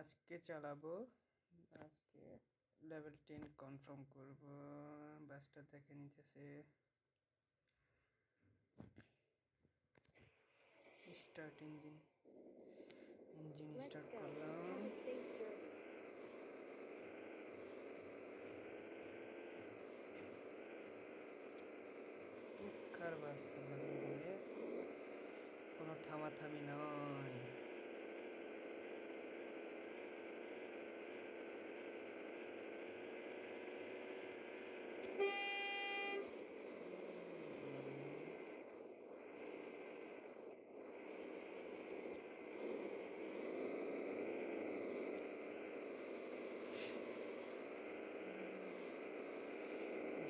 আজকে চালাবো, আজকে লেভেল 10 কনফার্ম করব। বাসটা দেখে নিতেছে, স্টার্ট ইঞ্জিন, ইঞ্জিন স্টার্ট করলাম। কার বাস বলে কোনো থামাথামি নয়।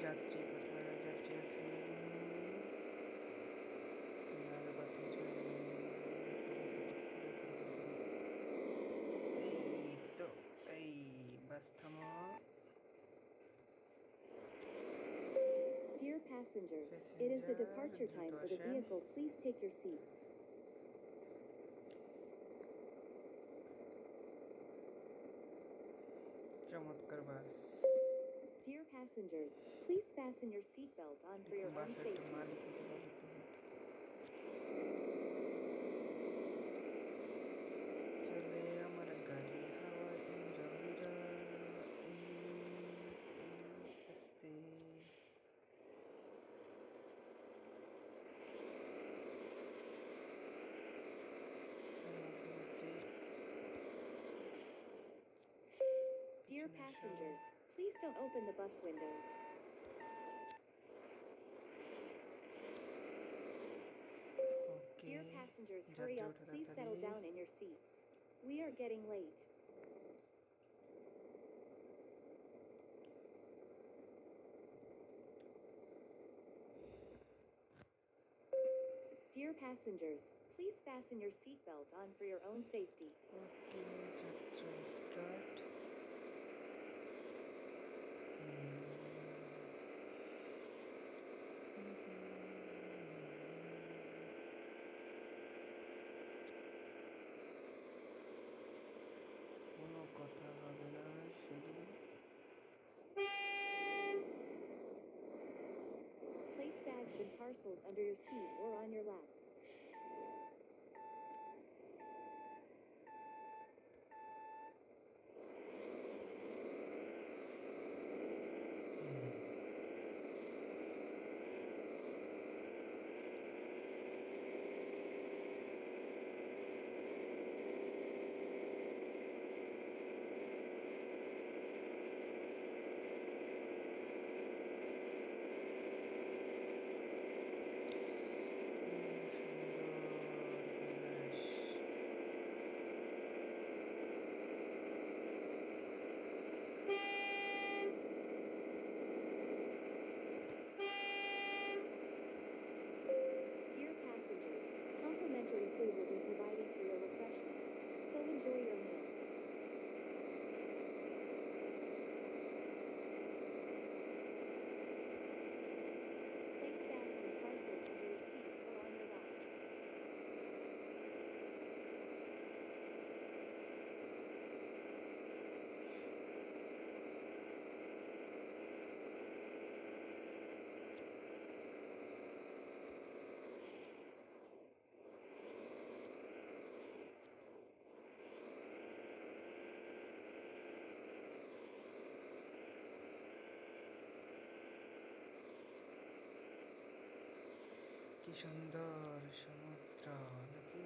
যাত্রী কোথায়? যাত্রী আছে এই তো, এই বাস থামো। Dear passengers, it is the departure time for the vehicle. Please take your seats. চমৎকার বাস। Dear passengers, please fasten your seatbelt on for your own safety. Dear passengers, please don't open the bus windows. Okay. Dear passengers, hurry up. Please settle down in your seats. We are getting late. Dear passengers, please fasten your seatbelt on for your own safety. Okay, start. কোনো কথা হবে না, শুধু place bags and parcels under your seat or on your lap. কি সুন্দর সমুদ্র নাকি?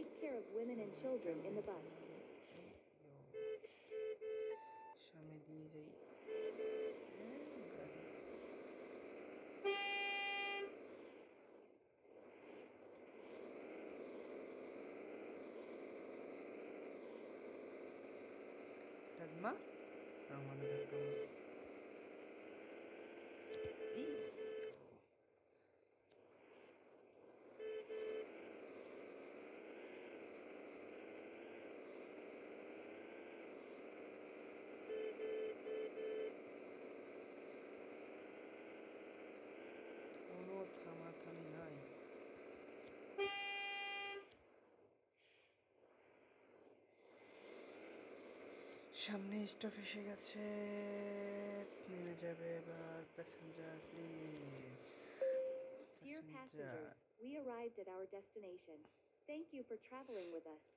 Take care of women and children in the bus. সামনে স্টপ এসে গেছে, নেমে যাবে এবার passenger please. Dear passengers, we arrived at our destination. Thank you for traveling with us.